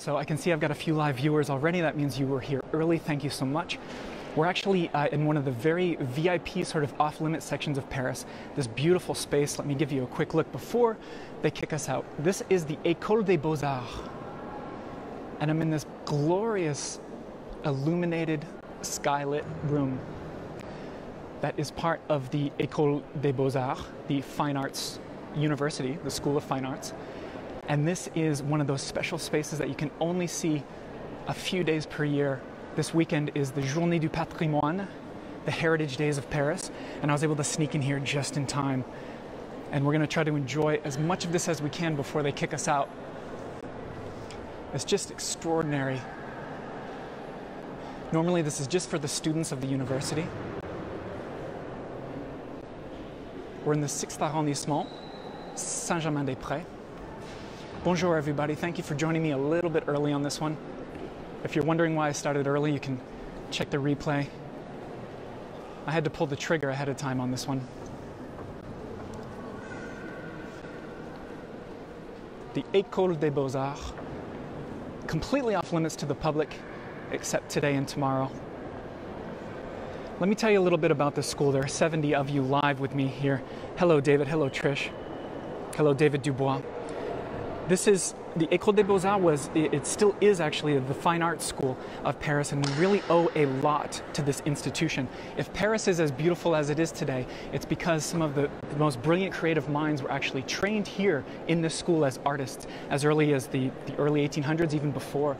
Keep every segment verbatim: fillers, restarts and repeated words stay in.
So I can see I've got a few live viewers already. That means you were here early. Thank you so much. We're actually uh, in one of the very V I P sort of off-limit sections of Paris, this beautiful space. Let me give you a quick look before they kick us out. This is the École des Beaux-Arts. And I'm in this glorious, illuminated, skylit room that is part of the École des Beaux-Arts, the Fine Arts University, the School of Fine Arts. And this is one of those special spaces that you can only see a few days per year. This weekend is the Journées du Patrimoine, the Heritage Days of Paris, and I was able to sneak in here just in time. And we're going to try to enjoy as much of this as we can before they kick us out. It's just extraordinary. Normally this is just for the students of the university. We're in the sixth arrondissement, Saint-Germain-des-Prés. Bonjour everybody, thank you for joining me a little bit early on this one. If you're wondering why I started early, you can check the replay. I had to pull the trigger ahead of time on this one. The École des Beaux-Arts, completely off limits to the public, except today and tomorrow. Let me tell you a little bit about this school. There are seventy of you live with me here. Hello, David. Hello, Trish. Hello, David Dubois. This is, the École des Beaux-Arts was, it still is actually the Fine Arts School of Paris, and we really owe a lot to this institution. If Paris is as beautiful as it is today, it's because some of the most brilliant creative minds were actually trained here in this school as artists, as early as the, the early eighteen hundreds, even before.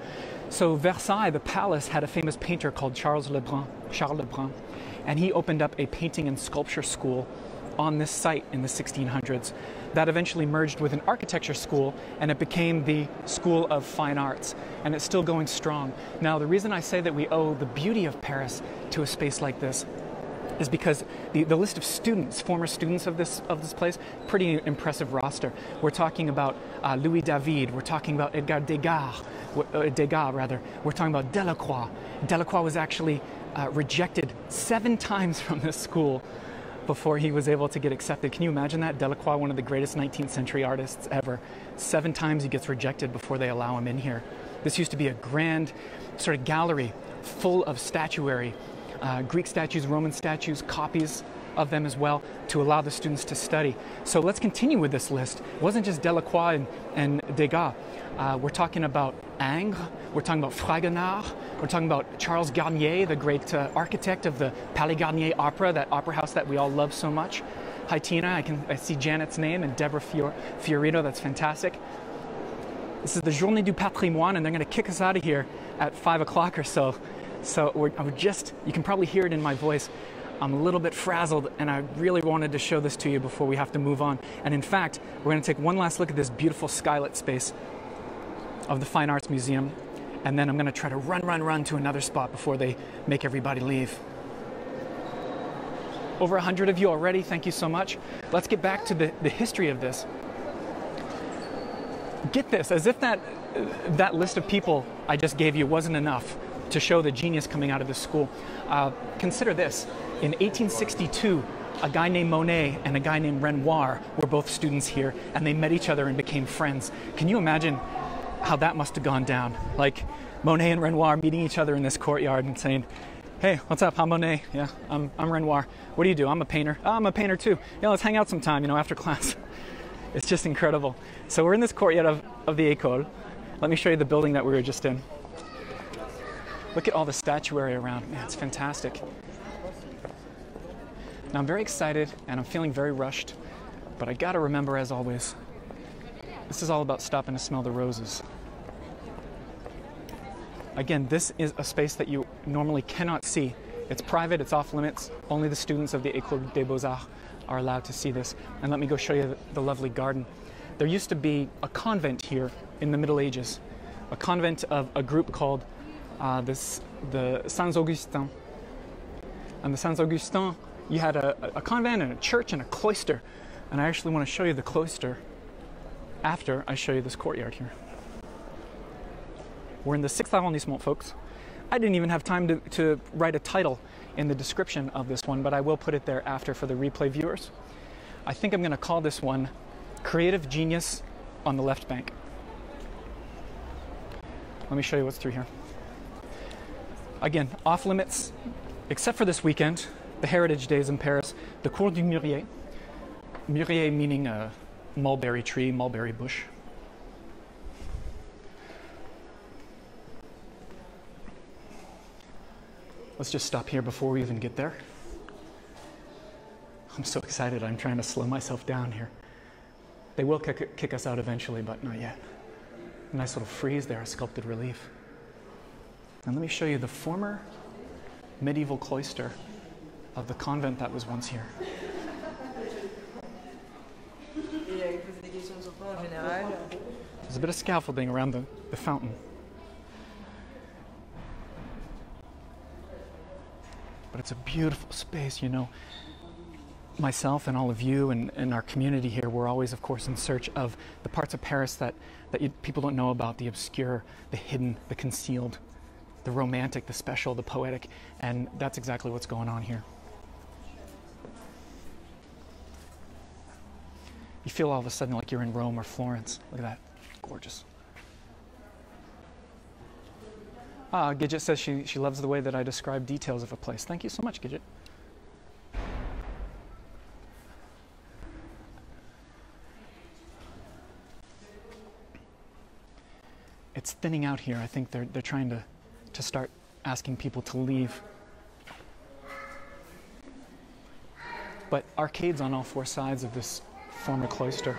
So Versailles, the palace, had a famous painter called Charles Lebrun, Charles Lebrun, and he opened up a painting and sculpture school on this site in the sixteen hundreds. That eventually merged with an architecture school, and it became the School of Fine Arts, and it's still going strong. Now, the reason I say that we owe the beauty of Paris to a space like this is because the, the list of students, former students of this, of this place, pretty impressive roster. We're talking about uh, Louis David, we're talking about Edgar Degas, uh, Degas rather. We're talking about Delacroix. Delacroix was actually uh, rejected seven times from this school before he was able to get accepted. Can you imagine that? Delacroix, one of the greatest nineteenth century artists ever. Seven times he gets rejected before they allow him in here. This used to be a grand sort of gallery full of statuary, uh, Greek statues, Roman statues, copies of them as well, to allow the students to study. So let's continue with this list. It wasn't just Delacroix and, and Degas. Uh, we're talking about Ingres, we're talking about Fragonard, we're talking about Charles Garnier, the great uh, architect of the Palais Garnier Opera, that opera house that we all love so much. Hi Tina, I can I see Janet's name, and Deborah Fior, Fiorito, that's fantastic. This is the Journée du Patrimoine, and they're going to kick us out of here at five o'clock or so. So we're, I would just, you can probably hear it in my voice, I'm a little bit frazzled, and I really wanted to show this to you before we have to move on. And in fact, we're going to take one last look at this beautiful skylit space of the Fine Arts Museum, and then I'm going to try to run, run, run to another spot before they make everybody leave. Over one hundred of you already, thank you so much. Let's get back to the, the history of this. Get this, as if that, that list of people I just gave you wasn't enough to show the genius coming out of this school. Uh, consider this, in eighteen sixty-two, a guy named Monet and a guy named Renoir were both students here, and they met each other and became friends. Can you imagine how that must have gone down? Like Monet and Renoir meeting each other in this courtyard and saying, hey, what's up, I'm Monet. Yeah, I'm, I'm Renoir. What do you do? I'm a painter. Oh, I'm a painter too. Yeah, let's hang out sometime, you know, after class. It's just incredible. So we're in this courtyard of, of the École. Let me show you the building that we were just in. Look at all the statuary around. Man, it's fantastic. Now I'm very excited and I'm feeling very rushed, but I gotta remember, as always, this is all about stopping to smell the roses. Again, this is a space that you normally cannot see. It's private, it's off limits. Only the students of the École des Beaux-Arts are allowed to see this. And let me go show you the lovely garden. There used to be a convent here in the Middle Ages, a convent of a group called uh, this, the Sans-Augustins. And the Sans-Augustins, you had a, a convent and a church and a cloister. And I actually want to show you the cloister after I show you this courtyard here. We're in the sixth arrondissement, folks. I didn't even have time to, to write a title in the description of this one, but I will put it there after for the replay viewers. I think I'm going to call this one Creative Genius on the Left Bank. Let me show you what's through here. Again, off limits, except for this weekend, the Heritage Days in Paris, the Cour du Murier. Murier meaning a mulberry tree, mulberry bush. Let's just stop here before we even get there. I'm so excited, I'm trying to slow myself down here. They will kick, kick us out eventually, but not yet. A nice little frieze there, a sculpted relief. And let me show you the former medieval cloister of the convent that was once here. There's a bit of scaffolding around the, the fountain. But it's a beautiful space, you know. Myself and all of you and, and our community here, we're always, of course, in search of the parts of Paris that, that you, people don't know about, the obscure, the hidden, the concealed, the romantic, the special, the poetic, and that's exactly what's going on here. You feel all of a sudden like you're in Rome or Florence. Look at that. Gorgeous. Ah, Gidget says she, she loves the way that I describe details of a place. Thank you so much, Gidget. It's thinning out here. I think they're, they're trying to, to start asking people to leave. But arcades on all four sides of this former cloister.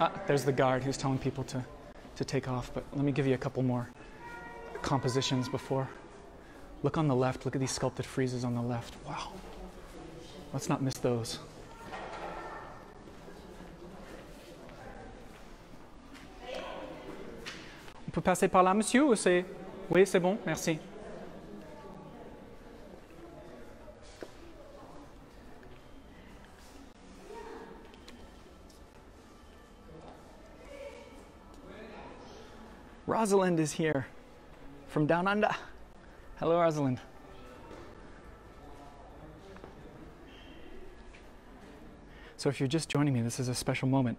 Ah, there's the guard who's telling people to, to take off, but let me give you a couple more compositions before. Look on the left, look at these sculpted friezes on the left. Wow. Let's not miss those. On peut passer par là, monsieur, ou c'est... Oui, c'est bon, merci. Rosalind is here from down under. Hello, Rosalind. So if you're just joining me, this is a special moment.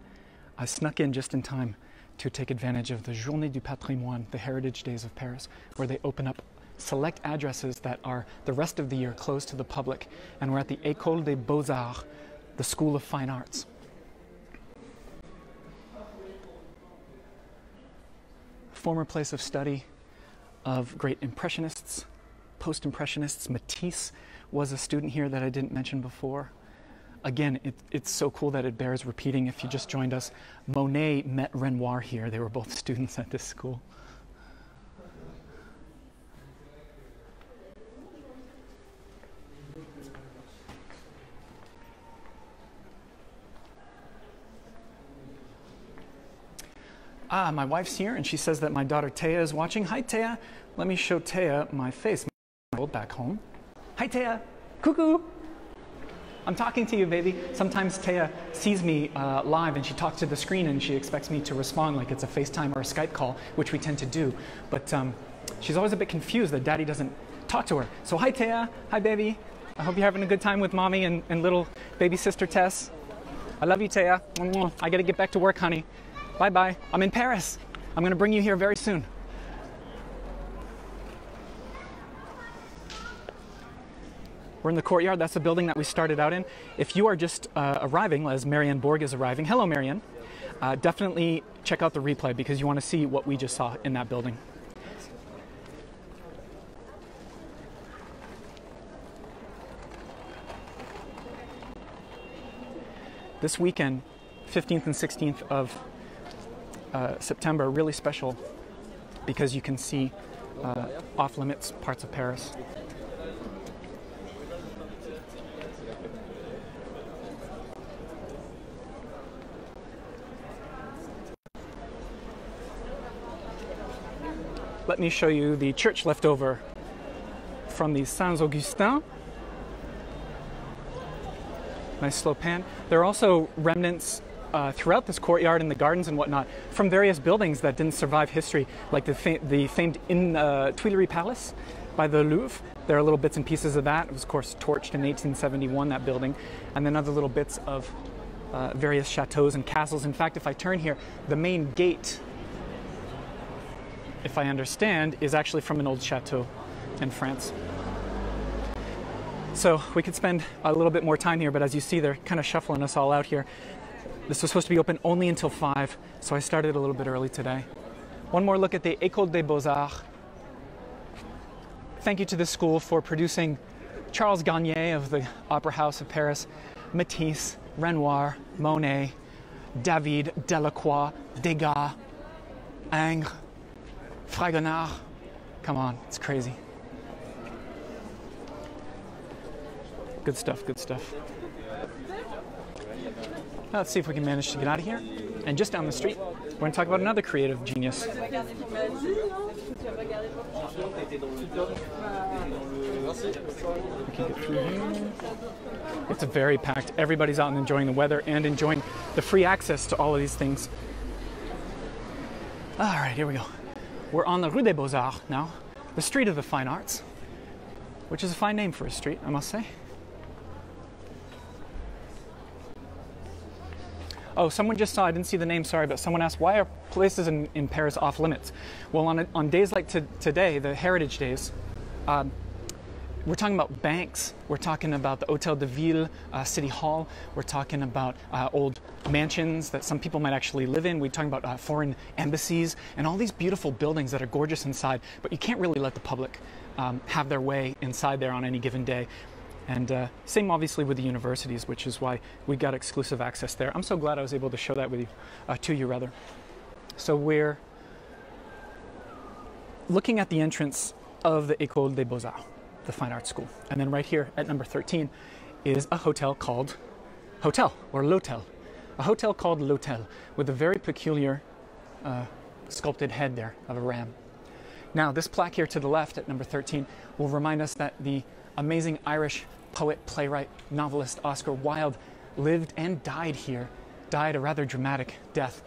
I snuck in just in time to take advantage of the Journées du Patrimoine, the Heritage Days of Paris, where they open up select addresses that are the rest of the year closed to the public. And we're at the École des Beaux-Arts, the School of Fine Arts. Former place of study of great Impressionists, post-Impressionists. Matisse was a student here that I didn't mention before. Again, it, it's so cool that it bears repeating if you just joined us. Monet met Renoir here. They were both students at this school. Ah, my wife's here, and she says that my daughter Taya is watching. Hi, Taya. Let me show Taya my face. Back home. Hi, Taya. Cuckoo. I'm talking to you, baby. Sometimes Taya sees me uh, live, and she talks to the screen, and she expects me to respond like it's a FaceTime or a Skype call, which we tend to do. But um, she's always a bit confused that Daddy doesn't talk to her. So hi, Taya. Hi, baby. I hope you're having a good time with Mommy and, and little baby sister Tess. I love you, Taya. I gotta get back to work, honey. Bye-bye. I'm in Paris. I'm going to bring you here very soon. We're in the courtyard. That's the building that we started out in. If you are just uh, arriving, as Marianne Borg is arriving, hello, Marianne, uh, definitely check out the replay because you want to see what we just saw in that building. This weekend, fifteenth and sixteenth of Uh, September, really special because you can see uh, off-limits parts of Paris. Let me show you the church left over from the Saint-Augustins. Nice slow pan. There are also remnants Uh, throughout this courtyard and the gardens and whatnot from various buildings that didn't survive history, like the, fa the famed in, uh, Tuileries Palace by the Louvre. There are little bits and pieces of that. It was, of course, torched in eighteen seventy-one, that building, and then other little bits of uh, various chateaus and castles. In fact, if I turn here, the main gate if I understand, is actually from an old chateau in France. So we could spend a little bit more time here, but as you see, they're kind of shuffling us all out here. This was supposed to be open only until five, so I started a little bit early today. One more look at the École des Beaux-Arts. Thank you to this school for producing Charles Garnier of the Opera House of Paris, Matisse, Renoir, Monet, David, Delacroix, Degas, Ingres, Fragonard. Come on, it's crazy. Good stuff, good stuff. Now let's see if we can manage to get out of here. And just down the street, we're going to talk about another creative genius. We can get through here. It's very packed. Everybody's out and enjoying the weather and enjoying the free access to all of these things. All right, here we go. We're on the Rue des Beaux-Arts now, the Street of the Fine Arts, which is a fine name for a street, I must say. Oh, someone just saw, I didn't see the name, sorry, but someone asked, why are places in, in Paris off limits? Well, on, a, on days like to, today, the Heritage Days, uh, we're talking about banks, we're talking about the Hôtel de Ville, uh, City Hall, we're talking about uh, old mansions that some people might actually live in, we're talking about uh, foreign embassies, and all these beautiful buildings that are gorgeous inside, but you can't really let the public um, have their way inside there on any given day. And uh, same obviously with the universities, which is why we got exclusive access there. I'm so glad I was able to show that with you, uh, to you rather. So we're looking at the entrance of the École des Beaux-Arts, the fine arts school. And then right here at number thirteen is a hotel called Hotel, or L'Hotel. A hotel called L'Hotel, with a very peculiar uh, sculpted head there of a ram. Now this plaque here to the left at number thirteen will remind us that the amazing Irish poet, playwright, novelist Oscar Wilde lived and died here, died a rather dramatic death.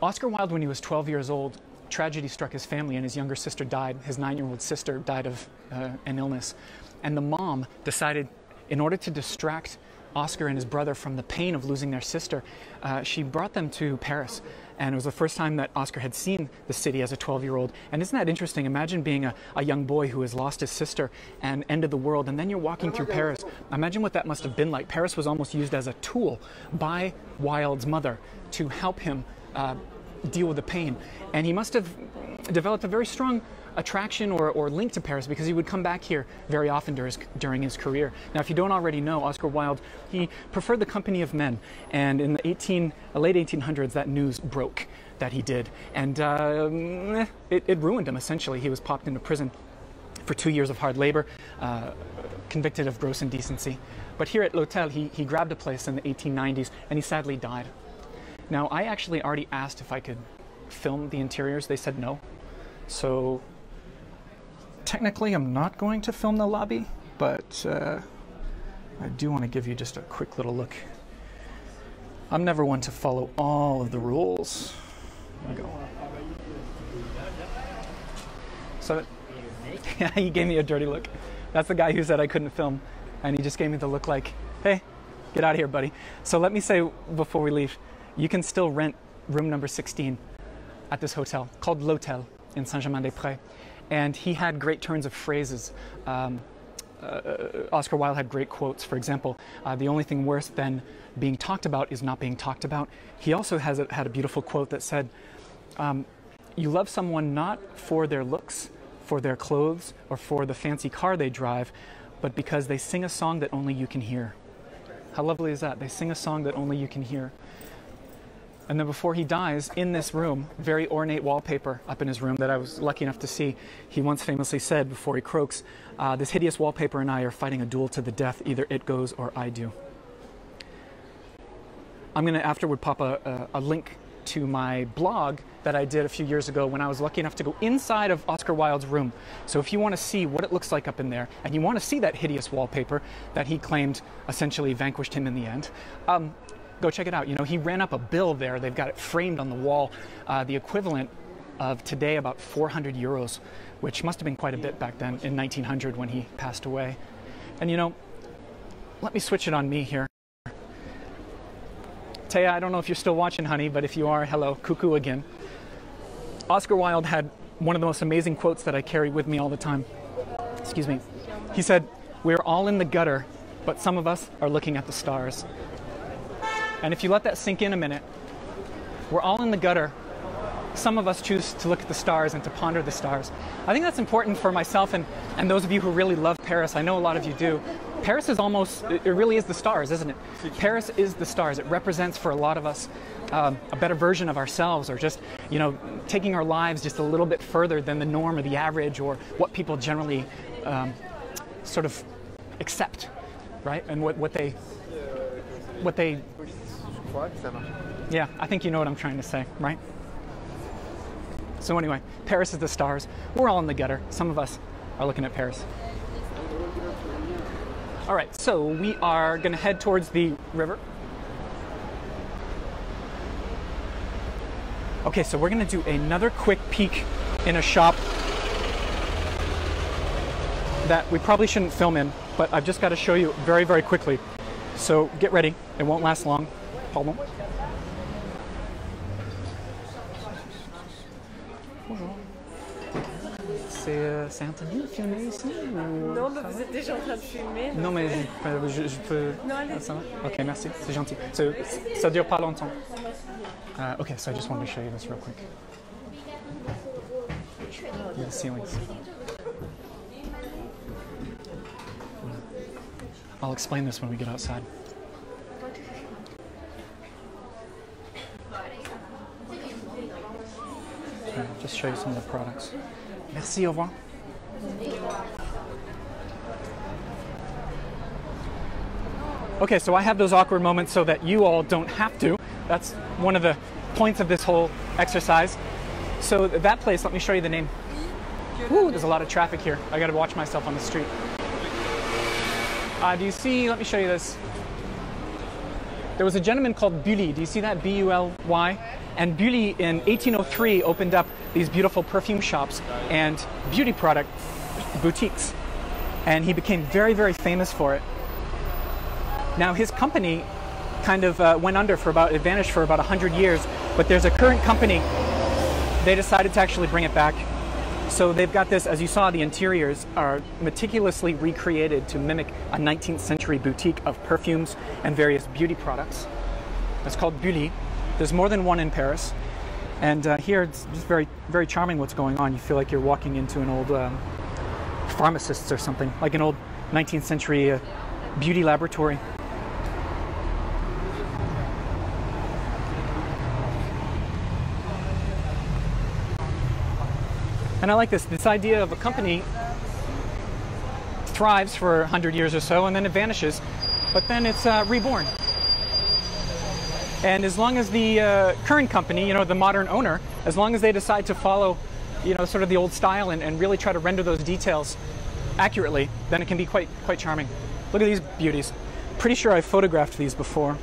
Oscar Wilde, when he was twelve years old, tragedy struck his family and his younger sister died. His nine-year-old sister died of uh, an illness. And the mom decided, in order to distract Oscar and his brother from the pain of losing their sister, uh, she brought them to Paris. And it was the first time that Oscar had seen the city as a twelve-year-old. And isn't that interesting? Imagine being a, a young boy who has lost his sister and ended the world, and then you're walking through Paris. Imagine what that must have been like. Paris was almost used as a tool by Wilde's mother to help him uh, deal with the pain. And he must have developed a very strong attraction or, or link to Paris, because he would come back here very often during his, during his career. Now, if you don't already know, Oscar Wilde, he preferred the company of men, and in the late eighteen hundreds, that news broke that he did, and uh, it, it ruined him, essentially. He was popped into prison for two years of hard labor, uh, convicted of gross indecency. But here at L'Hôtel, he, he grabbed a place in the eighteen nineties, and he sadly died. Now, I actually already asked if I could film the interiors. They said no. So technically, I'm not going to film the lobby, but uh, I do want to give you just a quick little look. I'm never one to follow all of the rules. There we go. So he gave me a dirty look. That's the guy who said I couldn't film, and he just gave me the look like, hey, get out of here, buddy. So let me say before we leave, you can still rent room number sixteen at this hotel called L'Hôtel in Saint-Germain-des-Prés. And he had great turns of phrases. Um, uh, Oscar Wilde had great quotes. For example, uh, the only thing worse than being talked about is not being talked about. He also has a, had a beautiful quote that said, um, you love someone not for their looks, for their clothes, or for the fancy car they drive, but because they sing a song that only you can hear. How lovely is that? They sing a song that only you can hear. And then before he dies, in this room, very ornate wallpaper up in his room that I was lucky enough to see, he once famously said before he croaks, uh, this hideous wallpaper and I are fighting a duel to the death, either it goes or I do. I'm going to afterward pop a, a, a link to my blog that I did a few years ago when I was lucky enough to go inside of Oscar Wilde's room. So if you want to see what it looks like up in there, and you want to see that hideous wallpaper that he claimed essentially vanquished him in the end, um, go check it out. You know, he ran up a bill there. They've got it framed on the wall, uh, the equivalent of today about four hundred euros, which must have been quite a bit back then in nineteen hundred when he passed away. And you know, let me switch it on me here. Taya, I don't know if you're still watching, honey, but if you are, hello, cuckoo again. Oscar Wilde had one of the most amazing quotes that I carry with me all the time. Excuse me. He said, "We're all in the gutter, but some of us are looking at the stars." And if you let that sink in a minute, we're all in the gutter. Some of us choose to look at the stars and to ponder the stars. I think that's important for myself and, and those of you who really love Paris. I know a lot of you do. Paris is almost, it really is the stars, isn't it? Paris is the stars. It represents for a lot of us um, a better version of ourselves, or just, you know, taking our lives just a little bit further than the norm or the average or what people generally um, sort of accept, right? And what, what they, what they, yeah, I think you know what I'm trying to say, right? So anyway, Paris is the stars. We're all in the gutter. Some of us are looking at Paris. All right, so we are going to head towards the river. Okay, so we're going to do another quick peek in a shop that we probably shouldn't film in, but I've just got to show you very, very quickly. So get ready. It won't last long. Pardon. C'est interdit de filmer ici ou... Non, bah, vous êtes déjà en train de filmer. Non, mais je, je, je peux... Non, allez. Ah, ok, merci, c'est gentil. So, ça dure pas longtemps. Uh, ok, so I just wanted to show you this real quick. The ceilings. I'll explain this when we get outside. Okay, I'll just show you some of the products. Merci, au revoir. Okay, so I have those awkward moments so that you all don't have to. That's one of the points of this whole exercise. So that place, let me show you the name. Ooh, there's a lot of traffic here. I gotta watch myself on the street. Uh, do you see, let me show you this. There was a gentleman called Bully. Do you see that? B U L Y. And Bully in eighteen oh three opened up these beautiful perfume shops and beauty product boutiques. And he became very, very famous for it. Now his company kind of uh, went under for about, it vanished for about a hundred years, but there's a current company. They decided to actually bring it back. So they've got this, as you saw, the interiors are meticulously recreated to mimic a nineteenth century boutique of perfumes and various beauty products. It's called Bully. There's more than one in Paris, and uh, here it's just very, very charming what's going on. You feel like you're walking into an old um, pharmacist's or something, like an old nineteenth century uh, beauty laboratory. And I like this, this idea of a company thrives for a hundred years or so, and then it vanishes, but then it's uh, reborn. And as long as the uh, current company, you know, the modern owner, as long as they decide to follow, you know, sort of the old style and, and really try to render those details accurately, then it can be quite, quite charming. Look at these beauties. Pretty sure I've photographed these before.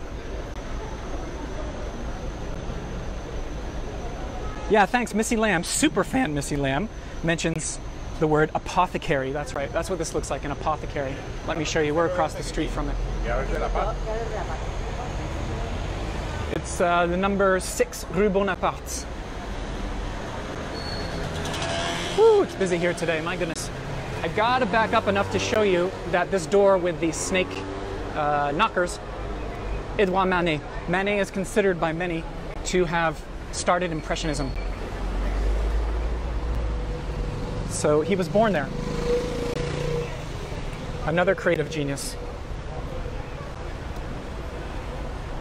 Yeah, thanks, Missy Lamb, super fan Missy Lamb, mentions the word apothecary. That's right, that's what this looks like, an apothecary. Let me show you, we're across the street from it. It's uh, the number six Rue Bonaparte. Woo, it's busy here today, my goodness. I gotta back up enough to show you that this door with the snake uh, knockers, Edouard Manet. Manet is considered by many to have started Impressionism. So he was born there. Another creative genius.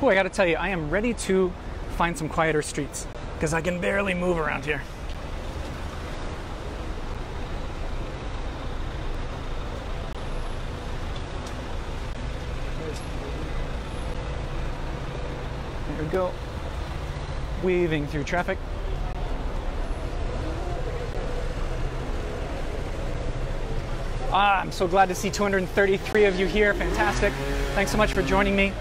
Ooh, I gotta tell you, I am ready to find some quieter streets because I can barely move around here. There we go. Weaving through traffic. Ah, I'm so glad to see two hundred thirty-three of you here. Fantastic. Thanks so much for joining me.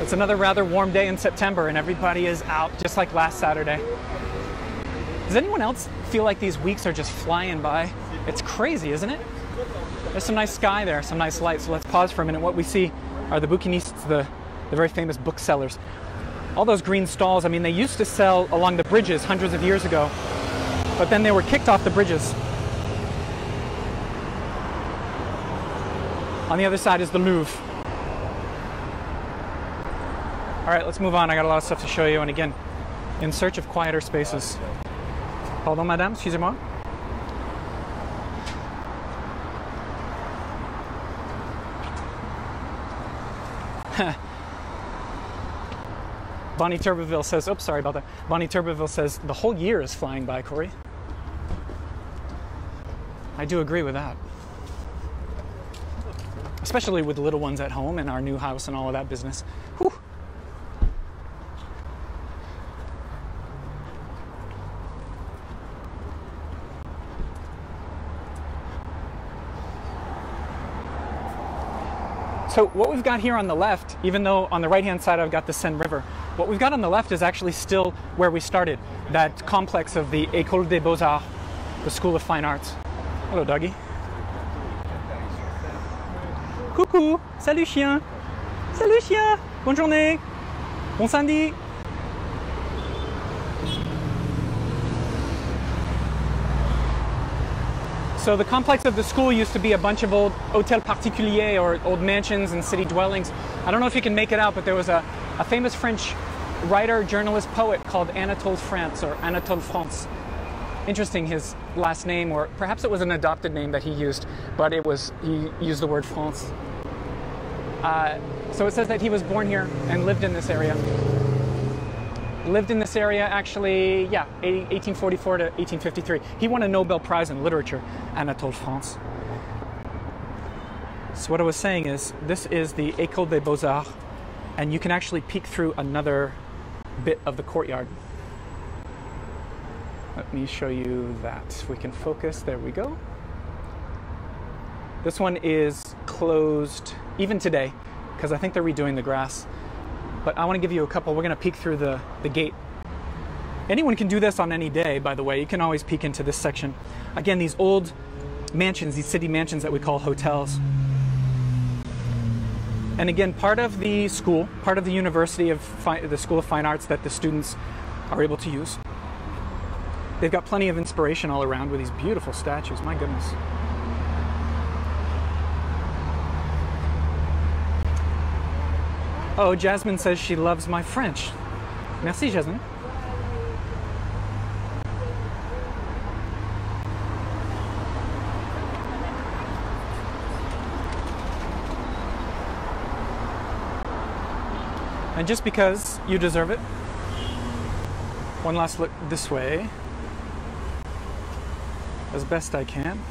It's another rather warm day in September and everybody is out just like last Saturday. Does anyone else feel like these weeks are just flying by? It's crazy, isn't it? There's some nice sky there, some nice light, so let's pause for a minute. What we see are the bouquinistes, the, the very famous booksellers. All those green stalls, I mean, they used to sell along the bridges hundreds of years ago, but then they were kicked off the bridges. On the other side is the Louvre. All right, let's move on. I got a lot of stuff to show you, and again, in search of quieter spaces. Pardon, madame, excusez-moi. Bonnie Turbeville says, oops, sorry about that. Bonnie Turbeville says, the whole year is flying by, Corey. I do agree with that. Especially with little ones at home and our new house and all of that business. Whew. So what we've got here on the left, even though on the right-hand side I've got the Seine River, what we've got on the left is actually still where we started, that complex of the École des Beaux-Arts, the School of Fine Arts. Hello, doggy. Coucou. Salut, chien. Salut, chien. Bonne journée. Bon samedi. So the complex of the school used to be a bunch of old hôtels particuliers, or old mansions and city dwellings. I don't know if you can make it out, but there was a, a famous French writer, journalist, poet called Anatole France, or Anatole France. Interesting, his last name, or perhaps it was an adopted name that he used, but it was, he used the word France. Uh, so it says that he was born here and lived in this area. Lived in this area, actually, yeah, eighteen forty-four to eighteen fifty-three. He won a Nobel Prize in literature, Anatole France. So what I was saying is, this is the École des Beaux-Arts, and you can actually peek through another bit of the courtyard. Let me show you that. If we can focus, there we go. This one is closed, even today, because I think they're redoing the grass. But I want to give you a couple. We're going to peek through the, the gate. Anyone can do this on any day, by the way. You can always peek into this section. Again, these old mansions, these city mansions that we call hotels. And again, part of the school, part of the University of Fi- the School of Fine Arts that the students are able to use. They've got plenty of inspiration all around with these beautiful statues. My goodness. Oh, Jasmine says she loves my French. Merci, Jasmine. And just because you deserve it, one last look this way, as best I can.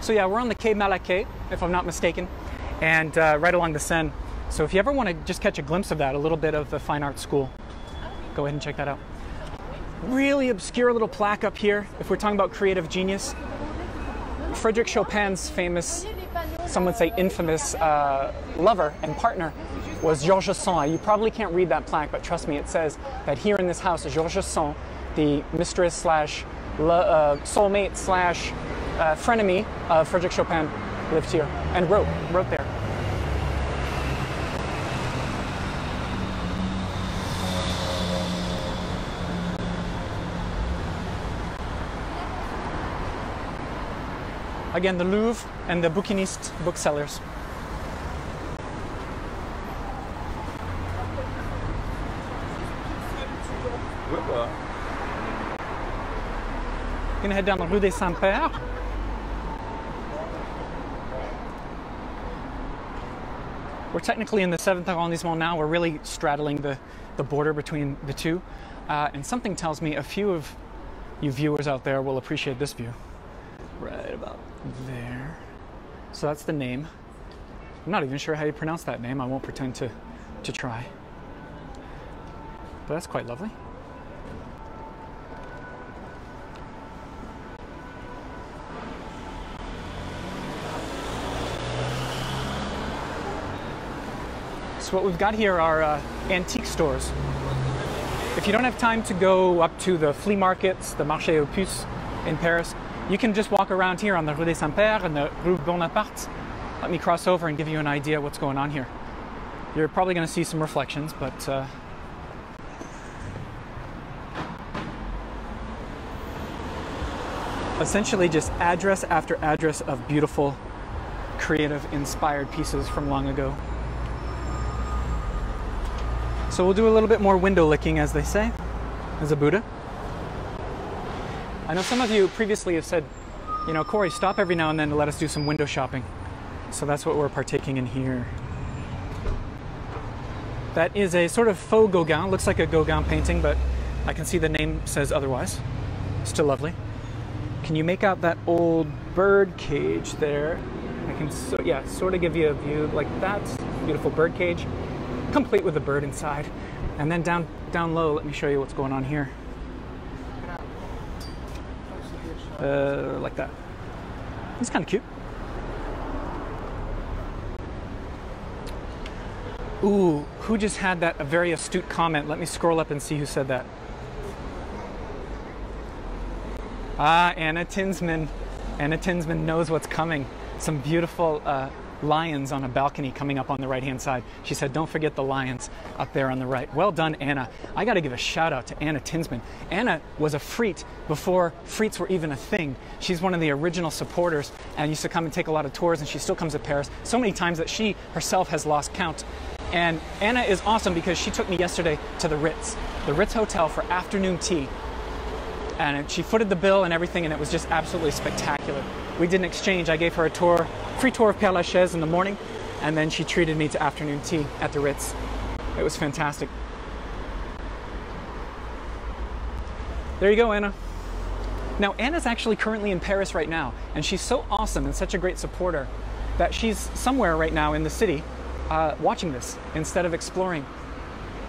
So yeah, we're on the Quai Malaquais, if I'm not mistaken, and uh, right along the Seine. So if you ever want to just catch a glimpse of that, a little bit of the Fine Arts School, go ahead and check that out. Really obscure little plaque up here, if we're talking about creative genius. Frédéric Chopin's famous, some would say infamous, uh, lover and partner was George Sand. You probably can't read that plaque, but trust me, it says that here in this house, George Sand, the mistress slash uh, soulmate slash Uh, frenemy of Frédéric Chopin lived here and wrote, wrote there. Again, the Louvre and the bouquinist booksellers. We're gonna head down the Rue des Saint-Pères. We're technically in the seventh arrondissement now. We're really straddling the, the border between the two. Uh, and something tells me a few of you viewers out there will appreciate this view. Right about there. So that's the name. I'm not even sure how you pronounce that name. I won't pretend to, to try. But that's quite lovely. So what we've got here are uh, antique stores. If you don't have time to go up to the flea markets, the Marché aux Puces in Paris, you can just walk around here on the Rue des Saint-Pères and the Rue Bonaparte. Let me cross over and give you an idea of what's going on here. You're probably going to see some reflections, but uh, essentially just address after address of beautiful, creative, inspired pieces from long ago. So we'll do a little bit more window licking, as they say, as a Buddha. I know some of you previously have said, you know, Corey, stop every now and then to let us do some window shopping. So that's what we're partaking in here. That is a sort of faux Gauguin, looks like a Gauguin painting, but I can see the name says otherwise. Still lovely. Can you make out that old bird cage there? I can, so, yeah, sort of give you a view like that. Beautiful bird cage, complete with a bird inside. And then down, down low, let me show you what's going on here. Uh, like that. It's kind of cute. Ooh, who just had that a very astute comment? Let me scroll up and see who said that. Ah, Anna Tinsman. Anna Tinsman knows what's coming. Some beautiful uh, lions on a balcony coming up on the right-hand side. She said, don't forget the lions up there on the right. Well done, Anna. I got to give a shout-out to Anna Tinsman. Anna was a frite before frites were even a thing. She's one of the original supporters and used to come and take a lot of tours, and she still comes to Paris so many times that she herself has lost count. And Anna is awesome because she took me yesterday to the Ritz, the Ritz Hotel for afternoon tea. And she footed the bill and everything, and it was just absolutely spectacular. We did an exchange. I gave her a tour, free tour of Père Lachaise in the morning, and then she treated me to afternoon tea at the Ritz. It was fantastic. There you go, Anna. Now, Anna's actually currently in Paris right now, and she's so awesome and such a great supporter that she's somewhere right now in the city uh, watching this instead of exploring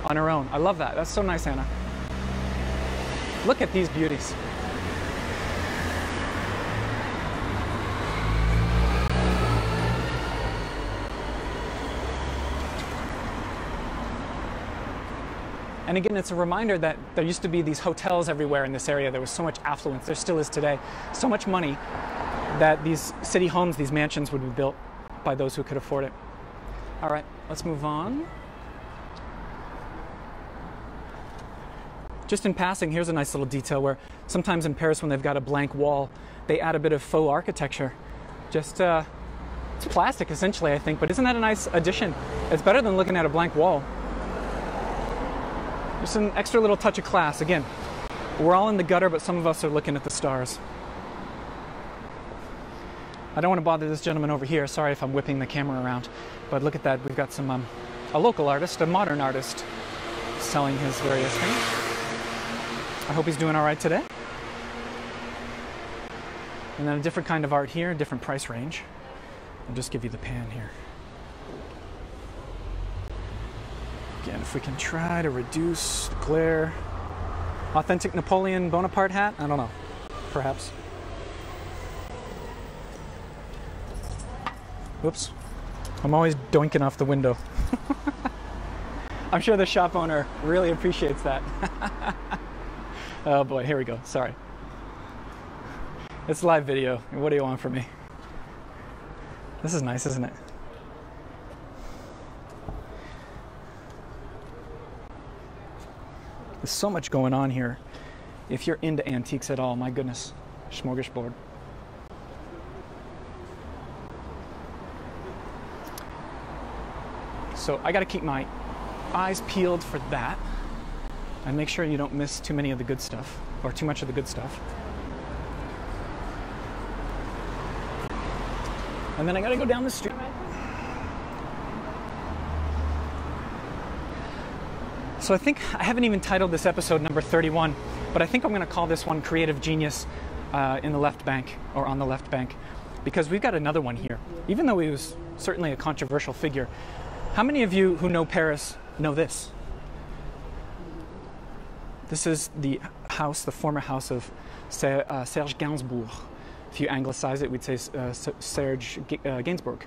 on her own. I love that. That's so nice, Anna. Look at these beauties. And again, it's a reminder that there used to be these hotels everywhere in this area. There was so much affluence. There still is today. So much money that these city homes, these mansions would be built by those who could afford it. All right, let's move on. Just in passing, here's a nice little detail where sometimes in Paris when they've got a blank wall, they add a bit of faux architecture. Just, uh, it's plastic essentially, I think, but isn't that a nice addition? It's better than looking at a blank wall. Just an extra little touch of class. Again, we're all in the gutter, but some of us are looking at the stars. I don't want to bother this gentleman over here. Sorry if I'm whipping the camera around, but look at that. We've got some, um, a local artist, a modern artist, selling his various things. I hope he's doing all right today. And then a different kind of art here, a different price range. I'll just give you the pan here. Again, if we can try to reduce the glare. Authentic Napoleon Bonaparte hat? I don't know, perhaps. Whoops, I'm always doinking off the window. I'm sure the shop owner really appreciates that. Oh boy, here we go, sorry. It's live video, what do you want from me? This is nice, isn't it? There's so much going on here. If you're into antiques at all, my goodness, smorgasbord. So I gotta keep my eyes peeled for that. And make sure you don't miss too many of the good stuff, or too much of the good stuff. And then I gotta go down the street. So I think, I haven't even titled this episode number thirty-one, but I think I'm gonna call this one Creative Genius uh, in the Left Bank, or on the Left Bank, because we've got another one here. Even though he was certainly a controversial figure, how many of you who know Paris know this? This is the house, the former house of Serge Gainsbourg. If you anglicize it, we'd say uh, Serge Gainsbourg.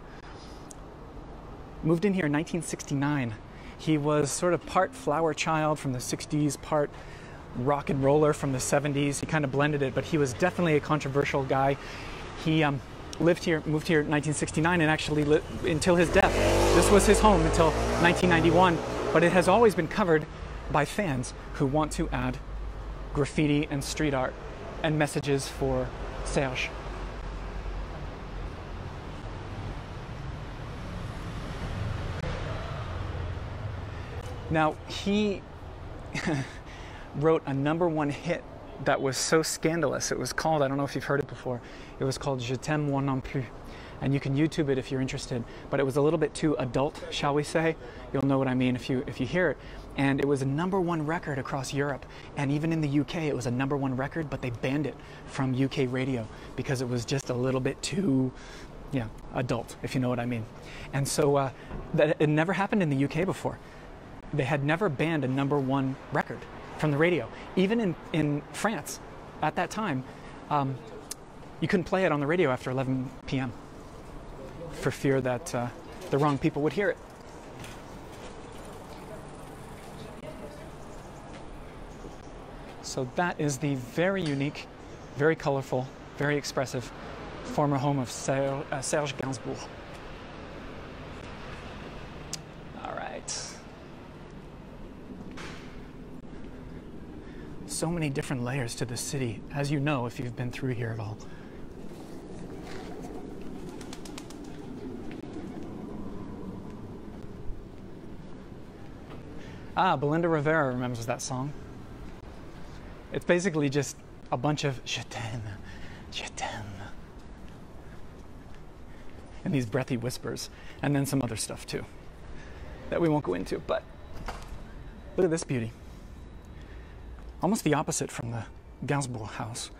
Moved in here in nineteen sixty-nine. He was sort of part flower child from the sixties, part rock and roller from the seventies. He kind of blended it, but he was definitely a controversial guy. He um, lived here, moved here in nineteen sixty-nine, and actually lived until his death. This was his home until nineteen ninety-one, but it has always been covered by fans who want to add graffiti and street art and messages for Serge. Now, he wrote a number one hit that was so scandalous. It was called, I don't know if you've heard it before, it was called Je t'aime moi non plus. And you can YouTube it if you're interested, but it was a little bit too adult, shall we say. You'll know what I mean if you, if you hear it. And it was a number one record across Europe. And even in the U K, it was a number one record, but they banned it from U K radio because it was just a little bit too, yeah, adult, if you know what I mean. And so uh, that, it never happened in the U K before. They had never banned a number one record from the radio. Even in, in France at that time, um, you couldn't play it on the radio after eleven p m for fear that uh, the wrong people would hear it. So that is the very unique, very colorful, very expressive former home of Serge, uh, Serge Gainsbourg. All right. So many different layers to the city, as you know if you've been through here at all. Ah, Belinda Rivera remembers that song. It's basically just a bunch of je t'aime, je t'aime, and these breathy whispers, and then some other stuff too that we won't go into, but look at this beauty. Almost the opposite from the Gainsbourg house.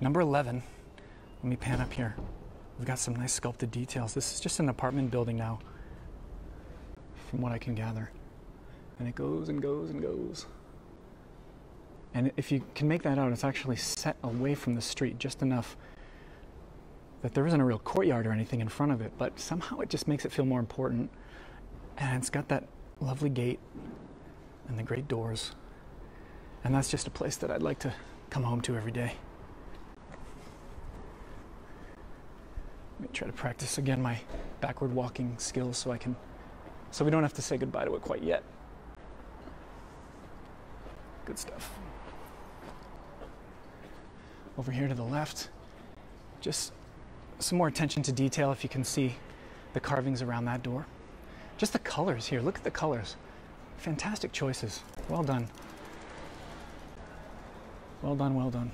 Number eleven, let me pan up here. We've got some nice sculpted details. This is just an apartment building now, from what I can gather. And it goes and goes and goes. And if you can make that out, it's actually set away from the street just enough that there isn't a real courtyard or anything in front of it, but somehow it just makes it feel more important. And it's got that lovely gate and the great doors. And that's just a place that I'd like to come home to every day. Let me try to practice again my backward walking skills so I can, so we don't have to say goodbye to it quite yet. Good stuff. Over here to the left, just some more attention to detail if you can see the carvings around that door. Just the colors here, look at the colors. Fantastic choices, well done. Well done, well done.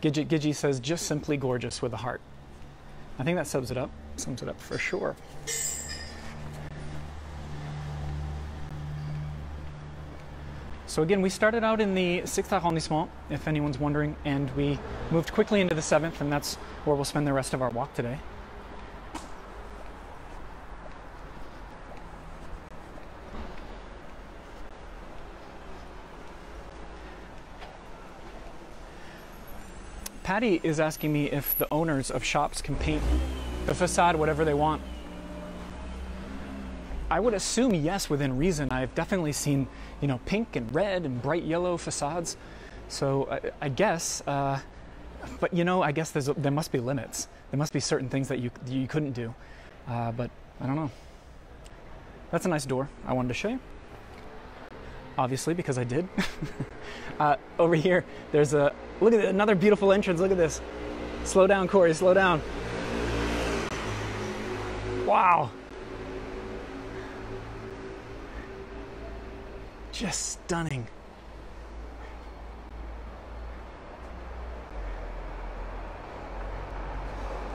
Gidget Gidgy says, just simply gorgeous with a heart. I think that sums it up, sums it up for sure. So again, we started out in the sixth arrondissement, if anyone's wondering, and we moved quickly into the seventh, and that's where we'll spend the rest of our walk today. Patty is asking me if the owners of shops can paint the facade whatever they want. I would assume yes, within reason. I've definitely seen, you know, pink and red and bright yellow facades. So I, I guess, uh, but you know, I guess there's, there must be limits. There must be certain things that you, you couldn't do, uh, but I don't know. That's a nice door I wanted to show you. Obviously, because I did. uh, over here, there's a, look at another beautiful entrance. Look at this. Slow down, Corey, slow down. Wow. Just stunning.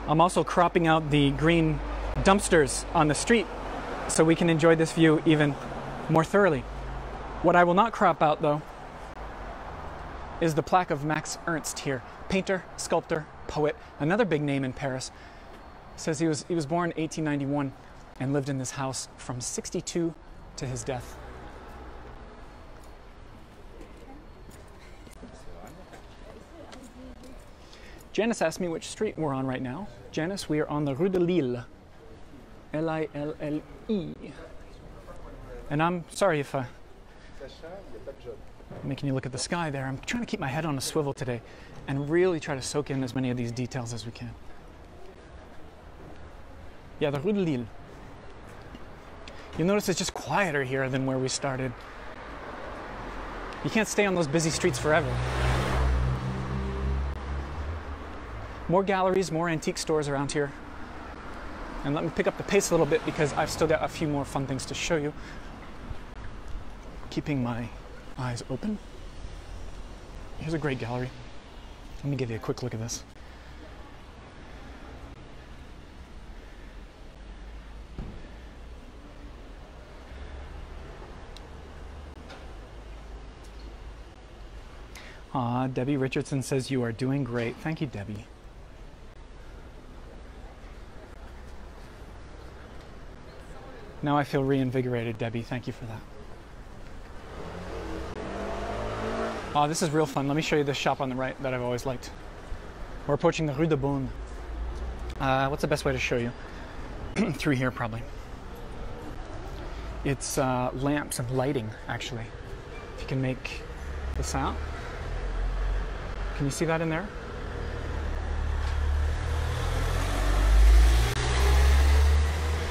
I'm also cropping out the green dumpsters on the street so we can enjoy this view even more thoroughly. What I will not crop out, though, is the plaque of Max Ernst here. Painter, sculptor, poet, another big name in Paris. It says he was, he was born in eighteen ninety-one and lived in this house from sixty-two to his death. Janice asked me which street we're on right now. Janice, we are on the Rue de Lille. L I L L E. And I'm sorry if I... I'm making you look at the sky there. I'm trying to keep my head on a swivel today and really try to soak in as many of these details as we can. Yeah, the Rue de Lille. You'll notice it's just quieter here than where we started. You can't stay on those busy streets forever. More galleries, more antique stores around here. And let me pick up the pace a little bit because I've still got a few more fun things to show you. Keeping my eyes open. Here's a great gallery. Let me give you a quick look at this. Ah, Debbie Richardson says you are doing great. Thank you, Debbie. Now I feel reinvigorated, Debbie. Thank you for that. Oh, this is real fun. Let me show you this shop on the right that I've always liked. We're approaching the Rue de Beaune. Uh, what's the best way to show you? Through here, probably. It's uh, lamps and lighting, actually. If you can make this out. Can you see that in there?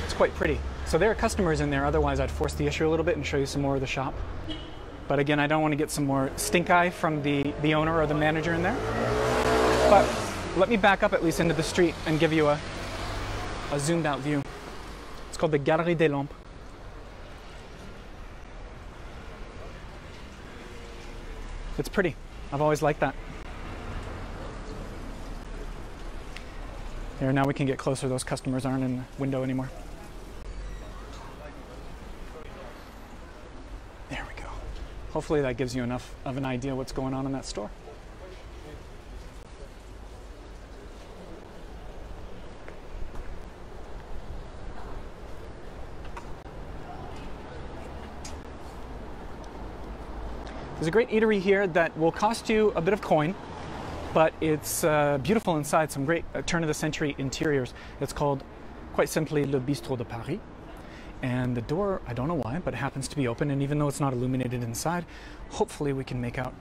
It's quite pretty. So there are customers in there, otherwise I'd force the issue a little bit and show you some more of the shop. But again, I don't want to get some more stink eye from the, the owner or the manager in there. But let me back up at least into the street and give you a, a zoomed out view. It's called the Galerie des Lampes. It's pretty. I've always liked that. Here, now we can get closer. Those customers aren't in the window anymore. There we go. Hopefully that gives you enough of an idea what's going on in that store. There's a great eatery here that will cost you a bit of coin, but it's uh, beautiful inside, some great uh, turn-of-the-century interiors. It's called, quite simply, Le Bistrot de Paris. And the door, I don't know why, but it happens to be open, and even though it's not illuminated inside, hopefully we can make out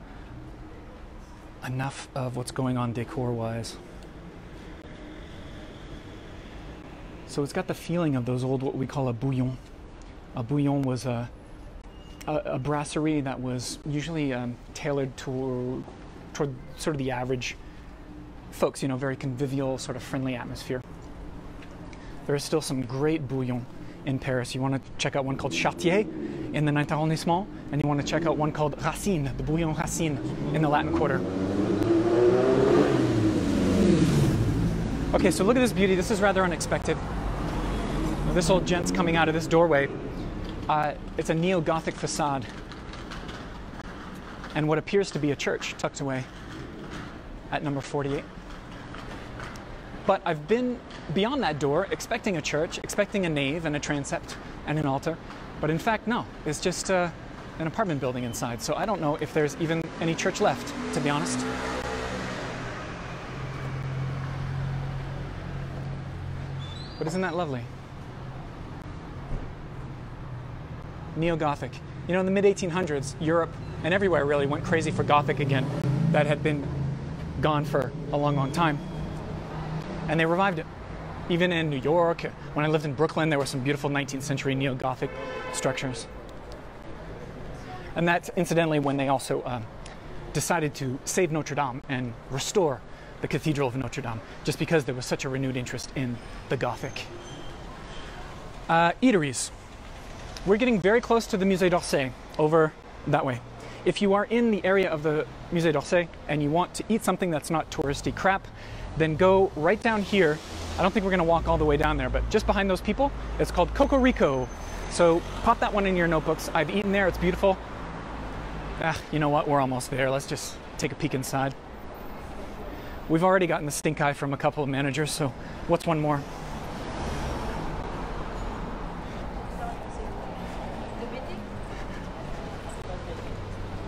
enough of what's going on decor-wise. So it's got the feeling of those old, what we call a bouillon. A bouillon was a, a, a brasserie that was usually um, tailored to toward sort of the average folks, you know, very convivial, sort of friendly atmosphere. There is still some great bouillon in Paris. You want to check out one called Chartier in the ninth arrondissement, and you want to check out one called Racine, the Bouillon Racine in the Latin Quarter. Okay, so look at this beauty. This is rather unexpected. This old gent's coming out of this doorway. Uh, it's a neo-Gothic facade and what appears to be a church tucked away at number forty-eight. But I've been beyond that door expecting a church, expecting a nave and a transept and an altar, but in fact, no, it's just uh, an apartment building inside, so I don't know if there's even any church left, to be honest. But isn't that lovely? Neo-Gothic. You know, in the mid eighteen hundreds, Europe and everywhere really went crazy for Gothic again. That had been gone for a long, long time. And they revived it. Even in New York, when I lived in Brooklyn, there were some beautiful nineteenth century neo-Gothic structures. And that's incidentally when they also um, decided to save Notre Dame and restore the Cathedral of Notre Dame, just because there was such a renewed interest in the Gothic. Uh, eateries. We're getting very close to the Musée d'Orsay, over that way. If you are in the area of the Musée d'Orsay and you want to eat something that's not touristy crap, then go right down here. I don't think we're gonna walk all the way down there, but just behind those people, it's called Cocorico. So pop that one in your notebooks. I've eaten there, it's beautiful. Ah, you know what? We're almost there. Let's just take a peek inside. We've already gotten the stink eye from a couple of managers, so what's one more?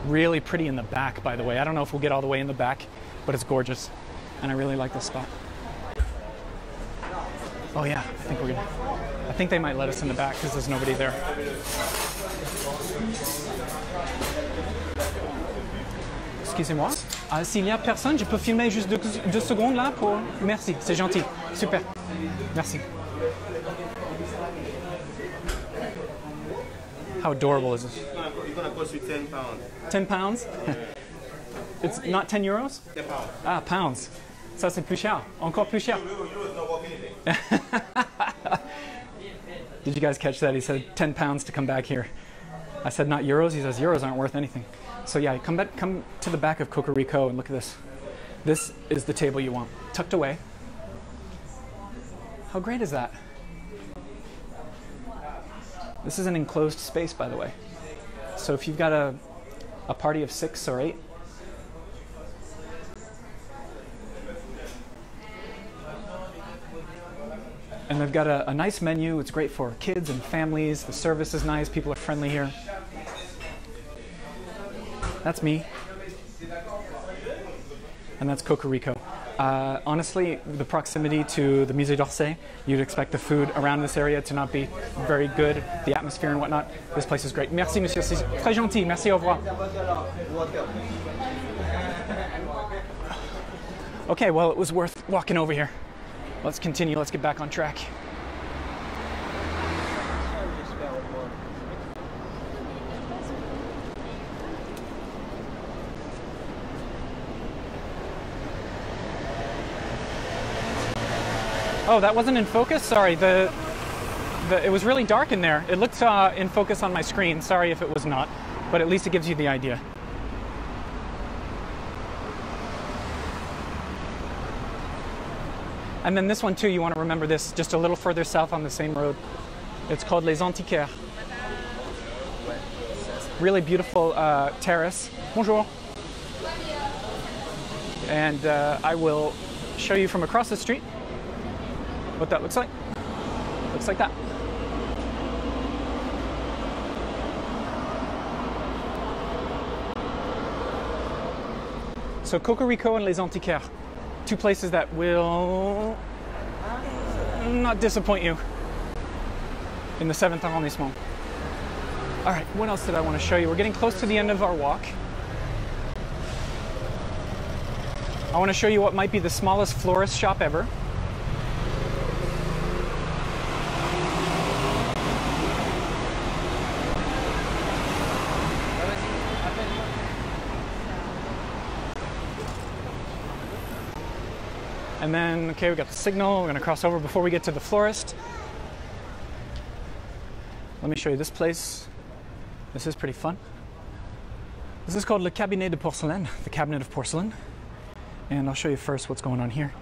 Really pretty in the back, by the way. I don't know if we'll get all the way in the back, but it's gorgeous, and I really like this spot. Oh yeah, I think we're gonna. I think they might let us in the back because there's nobody there. Excusez-moi. Ah, s'il n'y a personne, je peux filmer juste deux, deux secondes là pour. Merci, c'est gentil, super. Merci. How adorable is this? It's gonna cost you ten pounds. Ten pounds? It's not ten euros? Ten pounds. Ah, pounds. Ça c'est plus cher. Encore plus cher. Did you guys catch that? He said ten pounds to come back here. I said not euros. He says euros aren't worth anything. So yeah, come back, come to the back of Cocorico and look at this. This is the table you want, tucked away. How great is that? This is an enclosed space, by the way. So if you've got a, a party of six or eight, and they've got a, a nice menu, it's great for kids and families, the service is nice, people are friendly here. That's me. And that's Cocorico. Uh, honestly, the proximity to the Musée d'Orsay, you'd expect the food around this area to not be very good, the atmosphere and whatnot. This place is great. Merci, monsieur. C'est très gentil. Merci, au revoir. Okay, well, it was worth walking over here. Let's continue. Let's get back on track. Oh, that wasn't in focus? Sorry, the, the it was really dark in there. It looked uh, in focus on my screen. Sorry if it was not, but at least it gives you the idea. And then this one too, you want to remember this, just a little further south on the same road. It's called Les Antiquaires. Really beautiful uh, terrace. Bonjour. And uh, I will show you from across the street what that looks like. Looks like that. So Cocorico and Les Antiquaires, two places that will not disappoint you in the seventh arrondissement. All right, what else did I want to show you? We're getting close to the end of our walk. I want to show you what might be the smallest florist shop ever. And then, okay, we got the signal. We're gonna cross over before we get to the florist. Let me show you this place. This is pretty fun. This is called Le Cabinet de Porcelaine, the Cabinet of Porcelain. And I'll show you first what's going on here.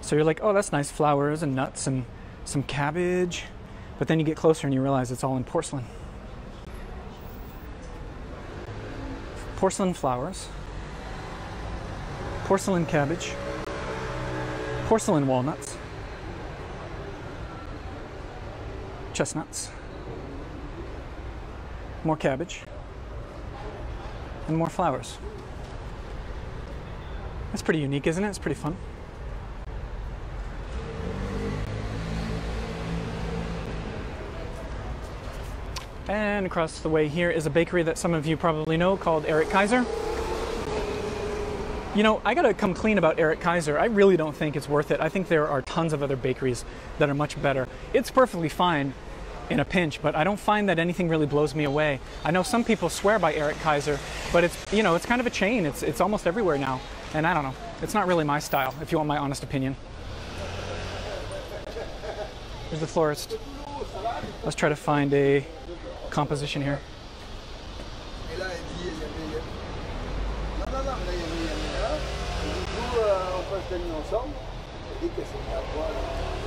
So you're like, oh, that's nice, flowers and nuts and some cabbage. But then you get closer and you realize it's all in porcelain. Porcelain flowers, porcelain cabbage, porcelain walnuts, chestnuts, more cabbage, and more flowers. That's pretty unique, isn't it? It's pretty fun. And across the way here is a bakery that some of you probably know called Eric Kayser. You know, I gotta come clean about Eric Kayser. I really don't think it's worth it. I think there are tons of other bakeries that are much better. It's perfectly fine in a pinch, but I don't find that anything really blows me away. I know some people swear by Eric Kayser, but it's, you know, it's kind of a chain. It's, it's almost everywhere now. And I don't know, it's not really my style, if you want my honest opinion. Here's the florist. Let's try to find a composition here.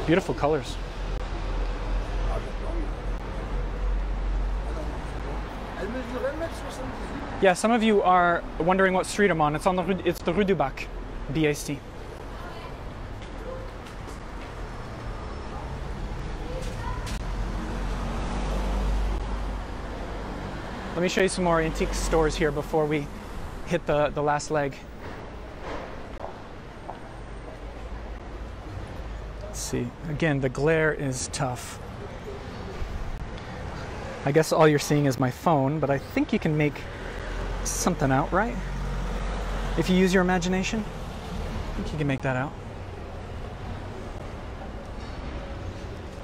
Beautiful colors. Yeah, some of you are wondering what street I'm on. It's on the Rue, it's the Rue du Bac, B A C. Let me show you some more antique stores here before we hit the, the last leg. Let's see, again, the glare is tough. I guess all you're seeing is my phone, but I think you can make something out, right? If you use your imagination, I think you can make that out.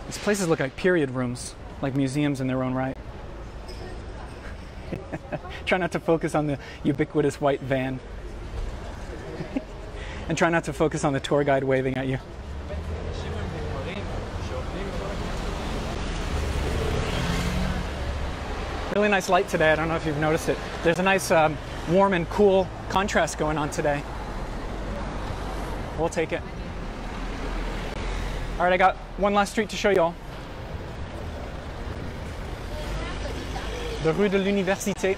These places look like period rooms, like museums in their own right. Try not to focus on the ubiquitous white van. And try not to focus on the tour guide waving at you. Really nice light today. I don't know if you've noticed it. There's a nice um, warm and cool contrast going on today. We'll take it. All right, I got one last street to show you all. The Rue de l'Université.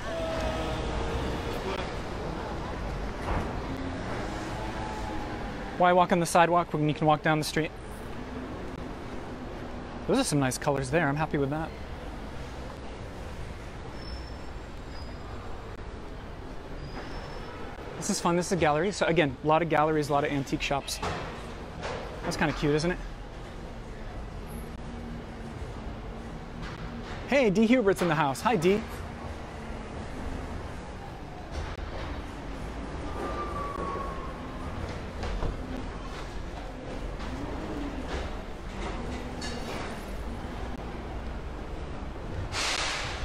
Why walk on the sidewalk when you can walk down the street? Those are some nice colors there. I'm happy with that. This is fun. This is a gallery. So again, a lot of galleries, a lot of antique shops. That's kind of cute, isn't it? Hey, Dee Hubert's in the house. Hi, Dee.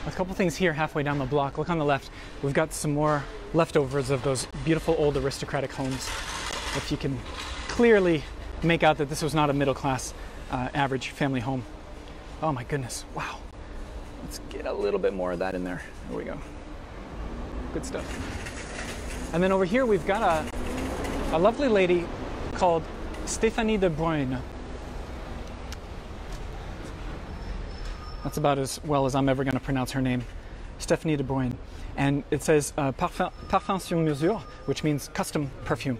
A couple things here halfway down the block. Look on the left. We've got some more leftovers of those beautiful old aristocratic homes. If you can clearly make out that this was not a middle-class uh, average family home. Oh my goodness. Wow. Let's get a little bit more of that in there. There we go. Good stuff. And then over here we've got a, a lovely lady called Stephanie De Bruyne. That's about as well as I'm ever going to pronounce her name. Stephanie De Bruyne. And it says uh, parfum, parfum sur mesure, which means custom perfume.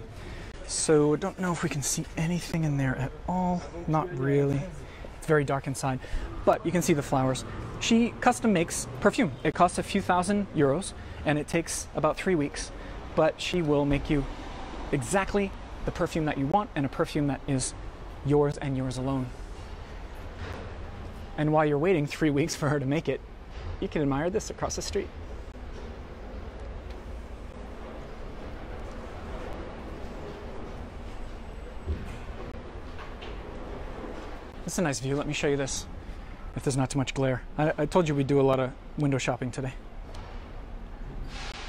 So I don't know if we can see anything in there at all. Not really. It's very dark inside, but you can see the flowers. She custom makes perfume. It costs a few thousand euros and it takes about three weeks, but she will make you exactly the perfume that you want and a perfume that is yours and yours alone. And while you're waiting three weeks for her to make it, you can admire this across the street. This is a nice view. Let me show you this. If there's not too much glare. I, I told you we do a lot of window shopping today.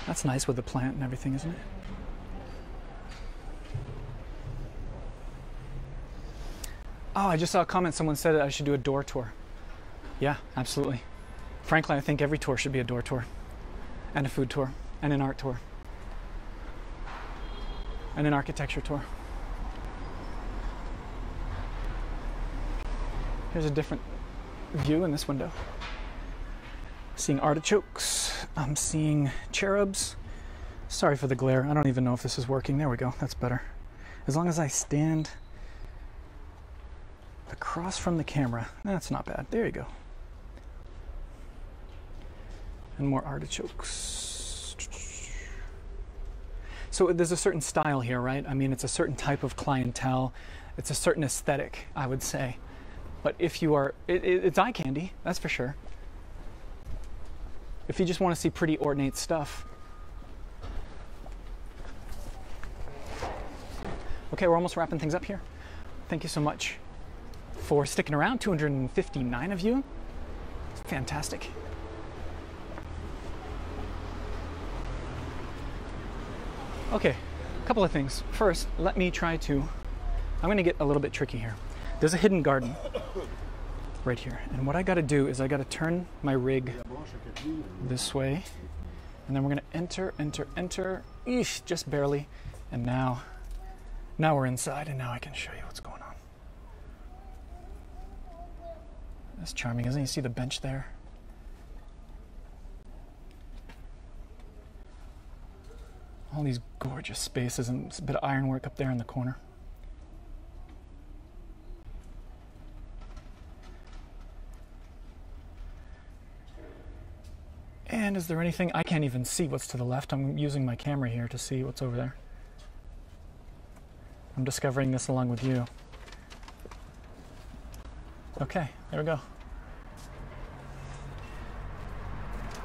That's nice with the plant and everything, isn't it? Oh, I just saw a comment. Someone said that I should do a door tour. Yeah, absolutely. Frankly, I think every tour should be a door tour. And a food tour. And an art tour. And an architecture tour. Here's a different view in this window. Seeing artichokes, I'm seeing cherubs. Sorry for the glare. I don't even know if this is working. There we go. That's better. As long as I stand across from the camera. That's not bad. There you go. And more artichokes. So there's a certain style here, right? I mean, it's a certain type of clientele. It's a certain aesthetic, I would say. But if you are, it, it, it's eye candy, that's for sure. If you just want to see pretty ornate stuff. Okay, we're almost wrapping things up here. Thank you so much for sticking around, two hundred fifty-nine of you. It's fantastic. Okay, a couple of things. First, let me try to, I'm gonna get a little bit tricky here. There's a hidden garden right here. And what I gotta do is I gotta turn my rig this way. And then we're gonna enter, enter, enter, eesh, just barely. And now, now we're inside and now I can show you what's going on. That's charming, isn't it? You see the bench there? all these gorgeous spaces, and it's a bit of ironwork up there in the corner. And is there anything? I can't even see what's to the left. I'm using my camera here to see what's over there. I'm discovering this along with you. Okay, there we go.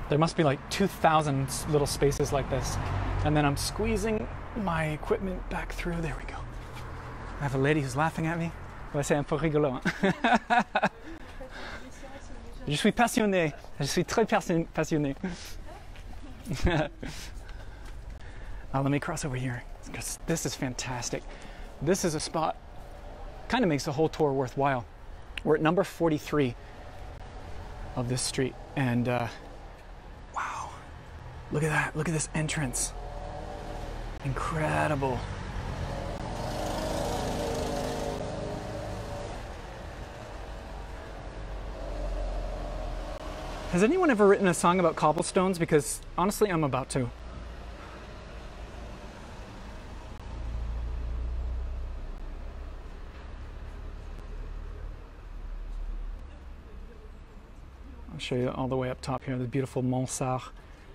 There must be like two thousand little spaces like this. And then I'm squeezing my equipment back through. There we go. I have a lady who's laughing at me. Well, I say un peu rigolo. Hein? Je suis passionné. Je suis très passionné. Now let me cross over here. This is fantastic. This is a spot, kind of makes the whole tour worthwhile. We're at number forty-three of this street. And uh, wow, look at that. Look at this entrance. Incredible. Has anyone ever written a song about cobblestones? Because honestly, I'm about to. I'll show you all the way up top here, the beautiful mansard,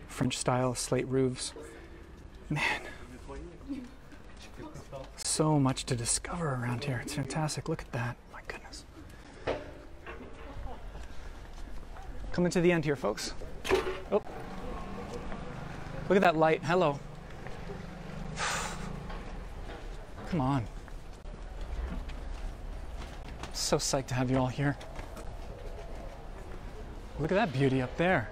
French style slate roofs. Man, so much to discover around here. It's fantastic. Look at that. My goodness. Coming to the end here, folks. Oh, look at that light. Hello. Come on. I'm so psyched to have you all here. Look at that beauty up there.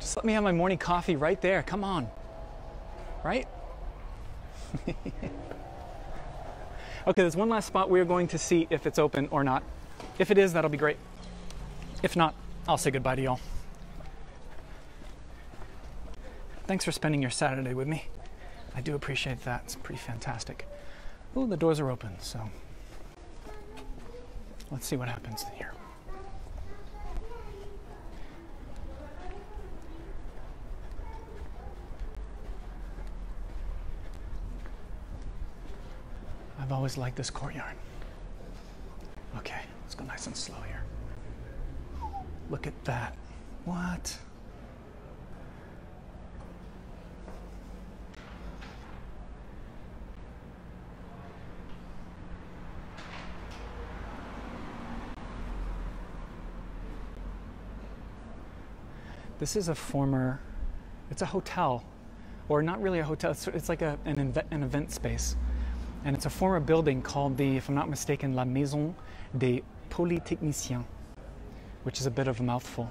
Just let me have my morning coffee right there. Come on. Right? Okay, there's one last spot. We're going to see if it's open or not. If it is, that'll be great. If not, I'll say goodbye to y'all. Thanks for spending your Saturday with me. I do appreciate that. It's pretty fantastic. Oh, the doors are open, so let's see what happens here. I've always liked this courtyard. Okay, let's go nice and slow here. Look at that. What? This is a former, it's a hotel, or not really a hotel, it's, it's like a, an, an event space. And it's a former building called the, if I'm not mistaken, La Maison des Polytechniciens, which is a bit of a mouthful,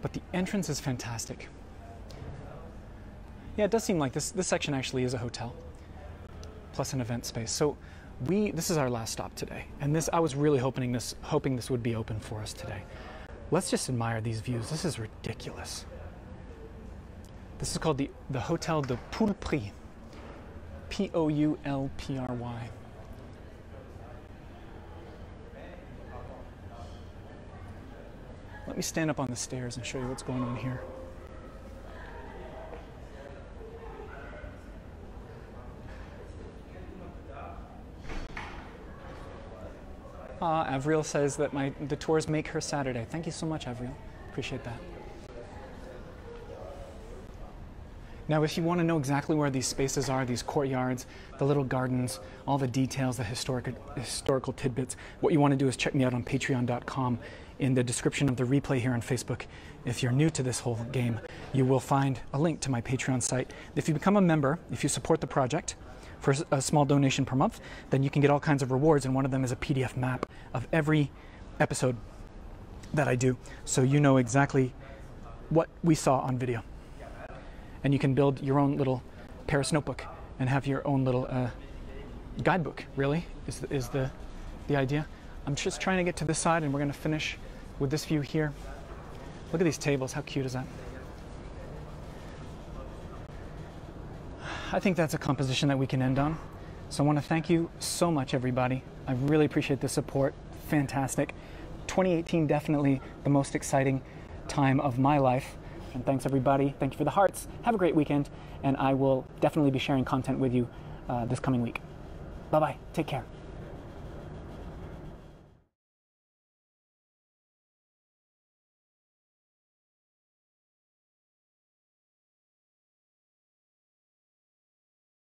but the entrance is fantastic. Yeah, it does seem like this, this section actually is a hotel, plus an event space. So we, this is our last stop today, and this, I was really hoping this, hoping this would be open for us today. Let's just admire these views. This is ridiculous. This is called the, the Hotel de Poulpry, P O U L P R Y. Let me stand up on the stairs and show you what's going on here. Ah, Avril says that my the tours make her Saturday. Thank you so much, Avril. Appreciate that. Now, if you want to know exactly where these spaces are, these courtyards, the little gardens, all the details, the historic, historical tidbits, what you want to do is check me out on patreon dot com. In the description of the replay here on Facebook, if you're new to this whole game, you will find a link to my Patreon site. If you become a member, if you support the project for a small donation per month, then you can get all kinds of rewards, and one of them is a P D F map of every episode that I do, so you know exactly what we saw on video. And you can build your own little Paris notebook and have your own little uh, guidebook, really, is the, is the, the idea. I'm just trying to get to this side, and we're going to finish with this view here. Look at these tables. How cute is that? I think that's a composition that we can end on. So I want to thank you so much, everybody. I really appreciate the support. Fantastic. twenty eighteen, definitely the most exciting time of my life. And thanks, everybody. Thank you for the hearts. Have a great weekend. And I will definitely be sharing content with you uh, this coming week. Bye-bye. Take care.